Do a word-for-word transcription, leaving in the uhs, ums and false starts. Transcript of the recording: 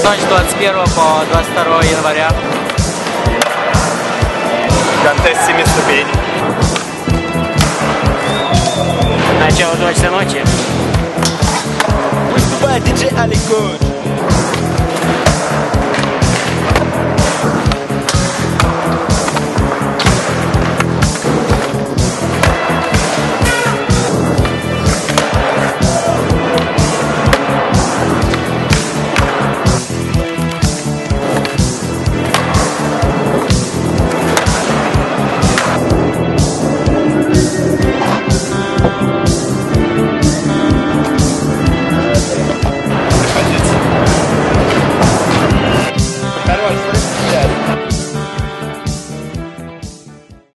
с ночи двадцать первого по двадцать второе января. Контест семи ступеней. Начало два часа ночи. Выступает диджей Алик Гоч.